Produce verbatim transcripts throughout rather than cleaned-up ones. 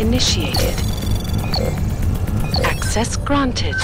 Initiated. Access granted.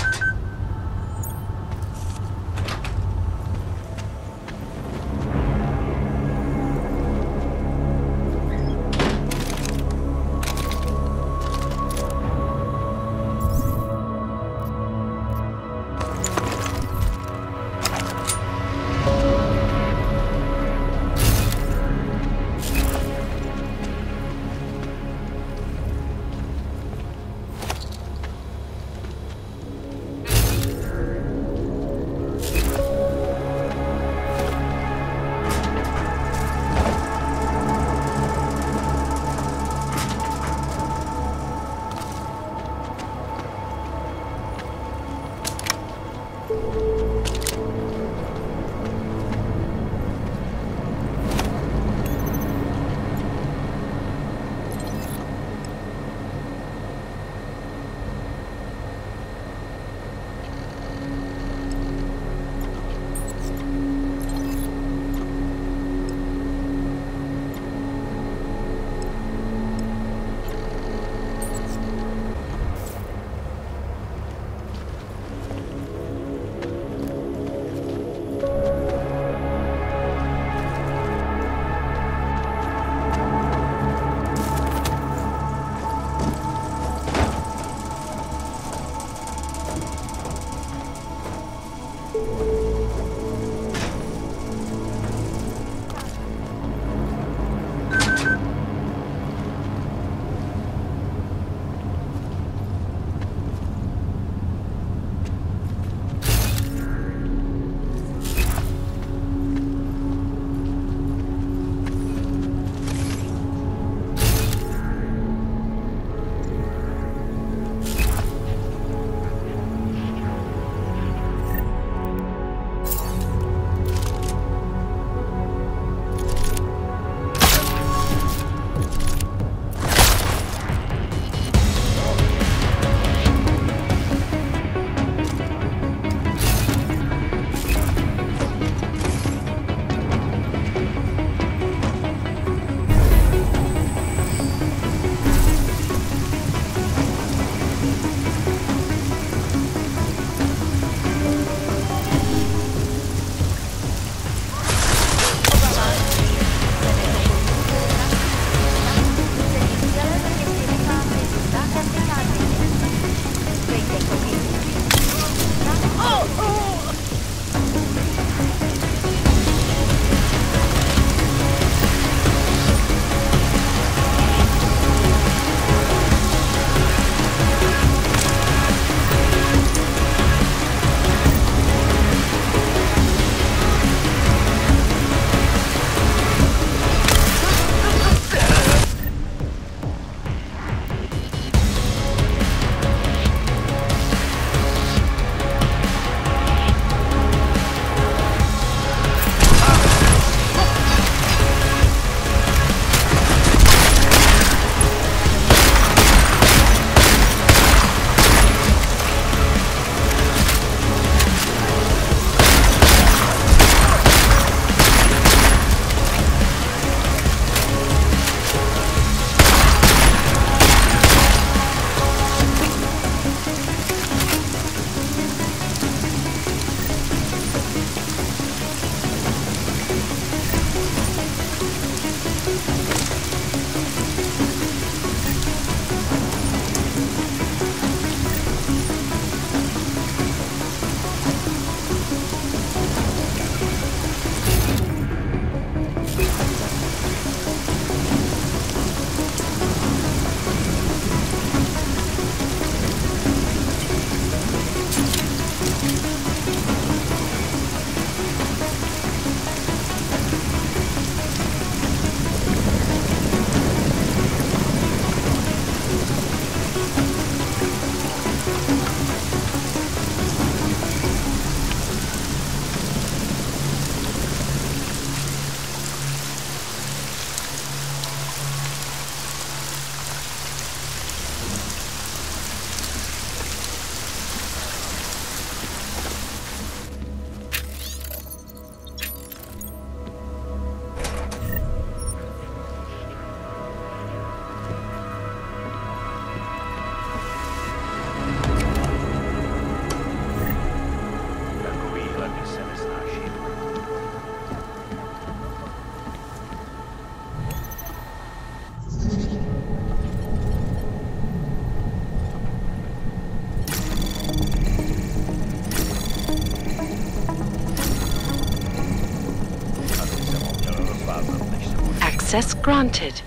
Access granted.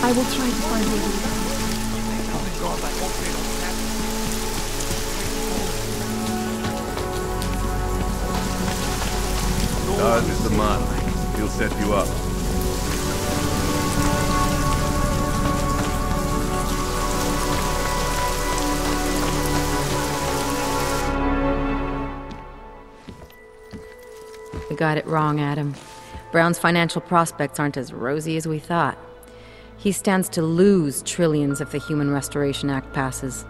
I will try to find a way to go. Dodge is the man. He'll set you up. We got it wrong, Adam. Brown's financial prospects aren't as rosy as we thought. He stands to lose trillions if the Human Restoration Act passes.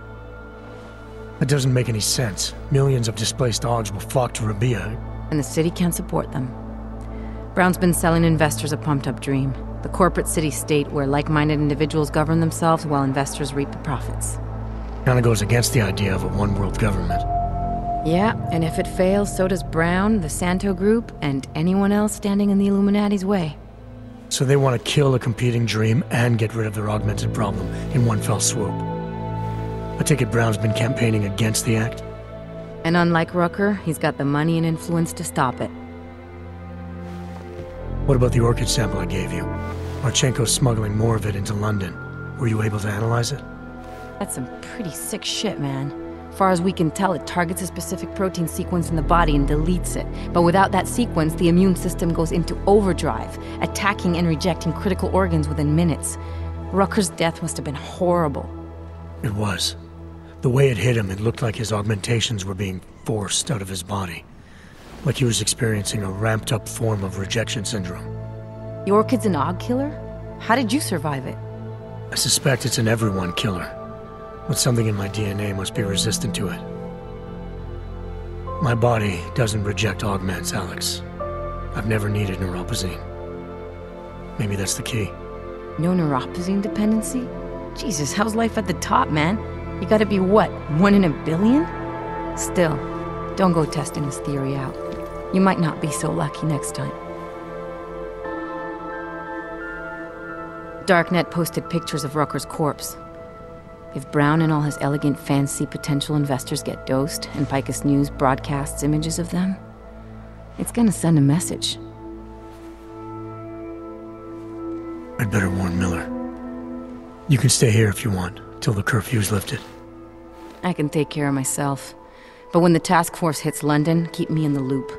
That doesn't make any sense. Millions of displaced Augs will flock to Rubea. And the city can't support them. Brown's been selling investors a pumped-up dream. The corporate city-state where like-minded individuals govern themselves while investors reap the profits. Kinda goes against the idea of a one-world government. Yeah, and if it fails, so does Brown, the Santo Group, and anyone else standing in the Illuminati's way. So they want to kill a competing dream and get rid of their augmented problem in one fell swoop. I take it Brown's been campaigning against the act? And unlike Rucker, he's got the money and influence to stop it. What about the orchid sample I gave you? Marchenko's smuggling more of it into London. Were you able to analyze it? That's some pretty sick shit, man. Far as we can tell, it targets a specific protein sequence in the body and deletes it. But without that sequence, the immune system goes into overdrive, attacking and rejecting critical organs within minutes. Rucker's death must have been horrible. It was. The way it hit him, it looked like his augmentations were being forced out of his body. Like he was experiencing a ramped-up form of rejection syndrome. The orchid's an aug killer? How did you survive it? I suspect it's an everyone killer. But something in my D N A must be resistant to it. My body doesn't reject augments, Alex. I've never needed neuropazine. Maybe that's the key. No neuropazine dependency? Jesus, how's life at the top, man? You gotta be what, one in a billion? Still, don't go testing this theory out. You might not be so lucky next time. Darknet posted pictures of Rucker's corpse. If Brown and all his elegant, fancy potential investors get dosed, and Picus News broadcasts images of them, it's gonna send a message. I'd better warn Miller. You can stay here if you want, till the curfew's lifted. I can take care of myself. But when the task force hits London, keep me in the loop.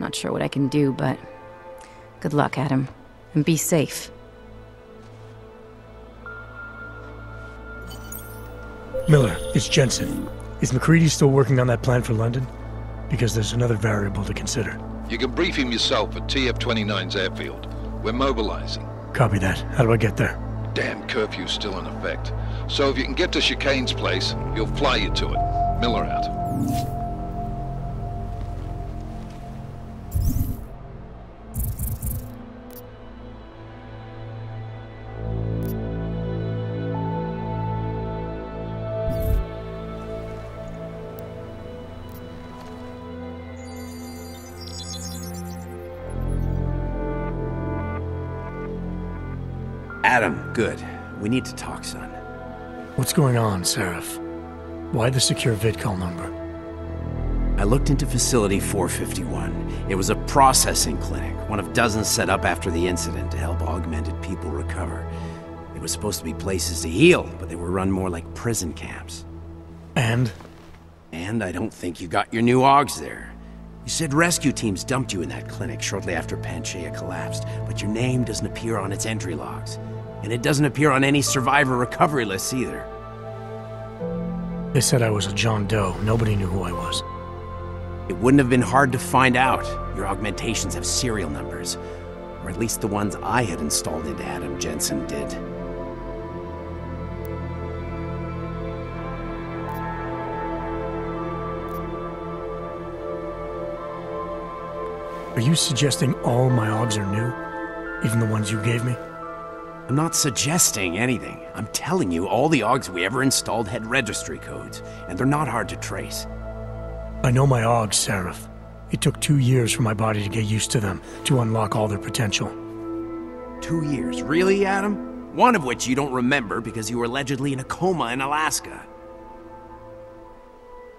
Not sure what I can do, but good luck, Adam. And be safe. Miller, it's Jensen. Is McCready still working on that plan for London? Because there's another variable to consider. You can brief him yourself at T F twenty-nine's airfield. We're mobilizing. Copy that. How do I get there? Damn curfew's still in effect. So if you can get to Chicane's place, he'll fly you to it. Miller out. Adam, good. We need to talk, son. What's going on, Seraph? Why the secure vidcall number? I looked into Facility four fifty-one. It was a processing clinic, one of dozens set up after the incident to help augmented people recover. They were supposed to be places to heal, but they were run more like prison camps. And? And I don't think you got your new Augs there. You said rescue teams dumped you in that clinic shortly after Panchaea collapsed, but your name doesn't appear on its entry logs. And it doesn't appear on any survivor recovery lists either. They said I was a John Doe. Nobody knew who I was. It wouldn't have been hard to find out. Your augmentations have serial numbers. Or at least the ones I had installed into Adam Jensen did. Are you suggesting all my augs are new? Even the ones you gave me? I'm not suggesting anything. I'm telling you, all the augs we ever installed had registry codes, and they're not hard to trace. I know my augs, Seraph. It took two years for my body to get used to them, to unlock all their potential. Two years? Really, Adam? One of which you don't remember because you were allegedly in a coma in Alaska.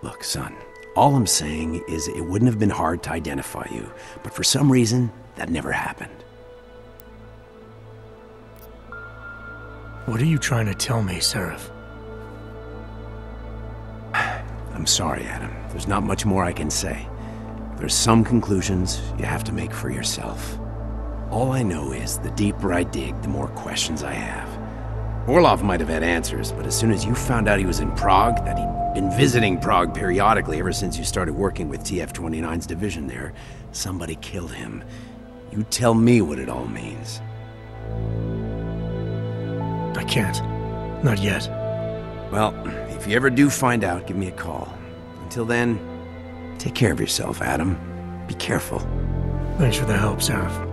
Look, son. All I'm saying is it wouldn't have been hard to identify you, but for some reason, that never happened. What are you trying to tell me, Seraph? I'm sorry, Adam. There's not much more I can say. There's some conclusions you have to make for yourself. All I know is the deeper I dig, the more questions I have. Orlov might have had answers, but as soon as you found out he was in Prague, that he'd been visiting Prague periodically ever since you started working with T F twenty-nine's division there. Somebody killed him. You tell me what it all means. I can't. Not yet. Well, if you ever do find out, give me a call. Until then, take care of yourself, Adam. Be careful. Thanks for the help, Seraph.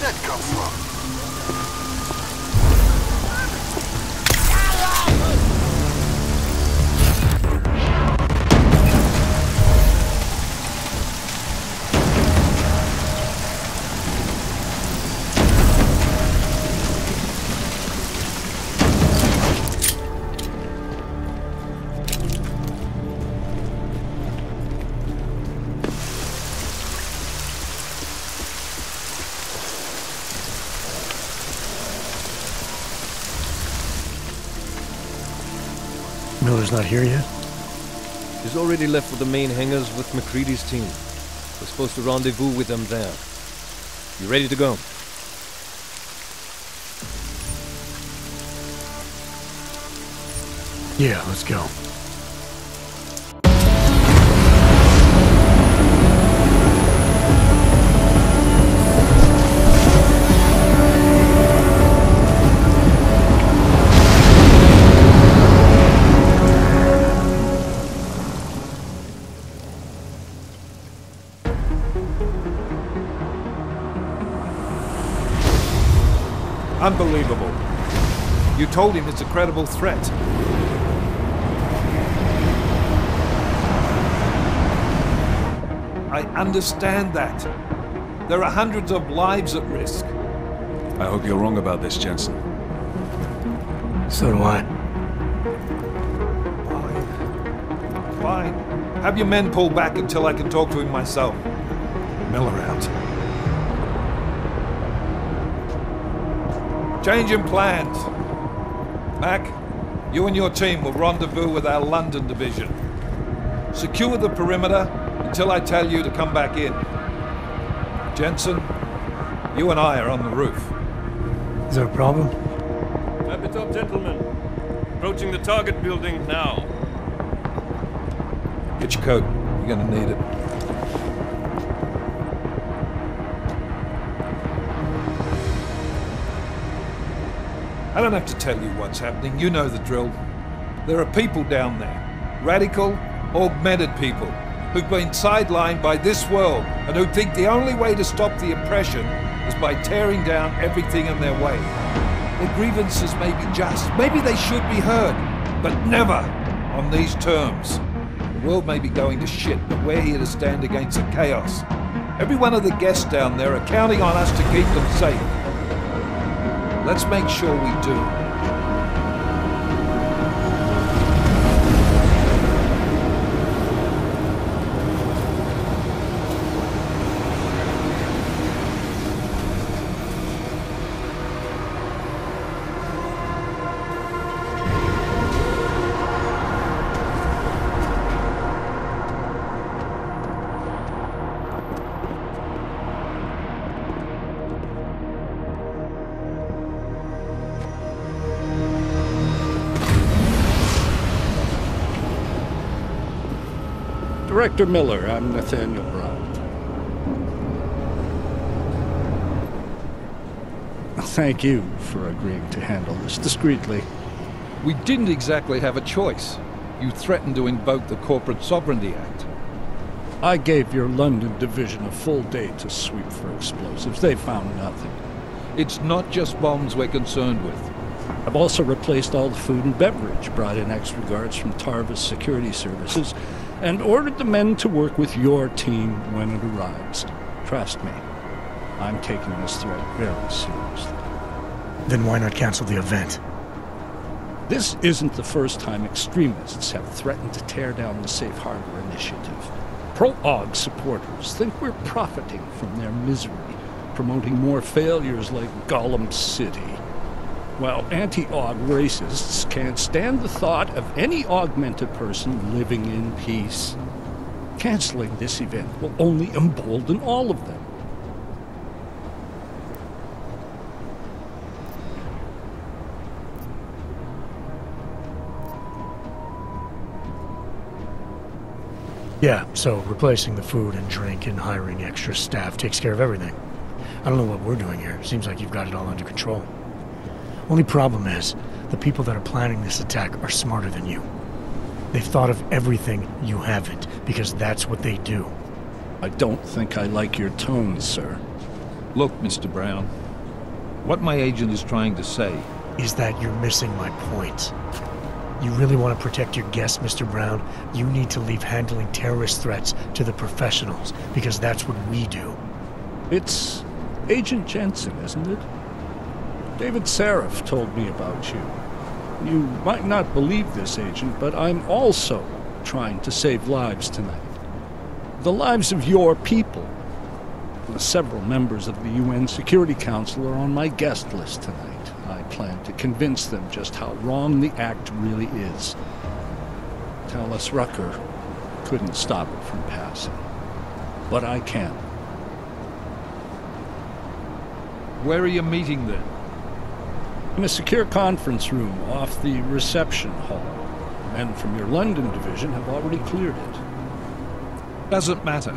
Where'd that come from? Miller's not here yet? He's already left for the main hangars with McCready's team. We're supposed to rendezvous with them there. You ready to go? Yeah, let's go. Unbelievable. You told him it's a credible threat. I understand that. There are hundreds of lives at risk. I hope you're wrong about this, Jensen. So do I. Fine. Fine. Have your men pull back until I can talk to him myself. Miller out. Change in plans. Mac, you and your team will rendezvous with our London division. Secure the perimeter until I tell you to come back in. Jensen, you and I are on the roof. Is there a problem? Wrap it up, gentlemen. Approaching the target building now. Get your coat. You're gonna need it. I don't have to tell you what's happening, you know the drill. There are people down there, radical, augmented people, who've been sidelined by this world and who think the only way to stop the oppression is by tearing down everything in their way. Their grievances may be just, maybe they should be heard, but never on these terms. The world may be going to shit, but we're here to stand against the chaos. Every one of the guests down there are counting on us to keep them safe. Let's make sure we do. Director Miller, I'm Nathaniel Brown. Thank you for agreeing to handle this discreetly. We didn't exactly have a choice. You threatened to invoke the Corporate Sovereignty Act. I gave your London division a full day to sweep for explosives. They found nothing. It's not just bombs we're concerned with. I've also replaced all the food and beverage, brought in extra guards from Tarvos Security Services, and ordered the men to work with your team when it arrives. Trust me, I'm taking this threat very seriously. Then why not cancel the event? This isn't the first time extremists have threatened to tear down the Safe Harbor Initiative. Pro-O G supporters think we're profiting from their misery, promoting more failures like Gollum City. While anti-O G racists can't stand the thought of any augmented person living in peace. Canceling this event will only embolden all of them. Yeah, so replacing the food and drink and hiring extra staff takes care of everything. I don't know what we're doing here. Seems like you've got it all under control. Only problem is, the people that are planning this attack are smarter than you. They've thought of everything, you haven't, because that's what they do. I don't think I like your tone, sir. Look, Mister Brown, what my agent is trying to say is that you're missing my point. You really want to protect your guests, Mister Brown? You need to leave handling terrorist threats to the professionals, because that's what we do. It's Agent Jensen, isn't it? David Sarif told me about you. You might not believe this, Agent, but I'm also trying to save lives tonight. The lives of your people. Several members of the U N Security Council are on my guest list tonight. I plan to convince them just how wrong the act really is. Talos Rucker couldn't stop it from passing, but I can. Where are you meeting then? In a secure conference room off the reception hall. Men from your London division have already cleared it. Doesn't matter.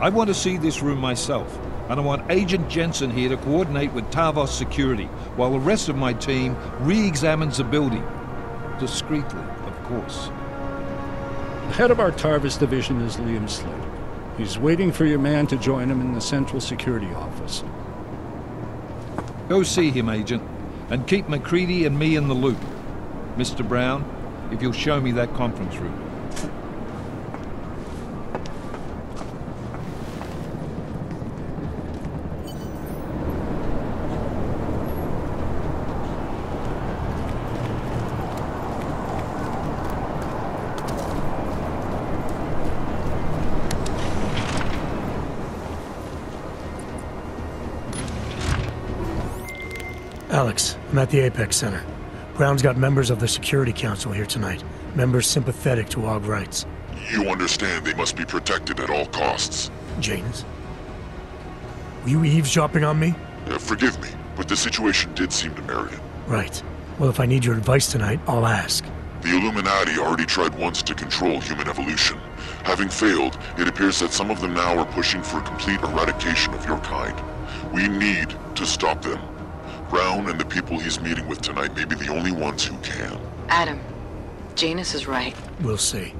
I want to see this room myself, and I want Agent Jensen here to coordinate with Tarvos Security, while the rest of my team re-examines the building. Discreetly, of course. The head of our Tarvos division is Liam Slater. He's waiting for your man to join him in the Central Security Office. Go see him, Agent, and keep McCready and me in the loop. Mister Brown, if you'll show me that conference room. Alex, I'm at the Apex Center. Brown's got members of the Security Council here tonight. Members sympathetic to O G rights. You understand they must be protected at all costs. Janus? Were you eavesdropping on me? Uh, forgive me, but the situation did seem to merit it. Right. Well, if I need your advice tonight, I'll ask. The Illuminati already tried once to control human evolution. Having failed, it appears that some of them now are pushing for complete eradication of your kind. We need to stop them. Brown and the people he's meeting with tonight may be the only ones who can. Adam, Janus is right. We'll see.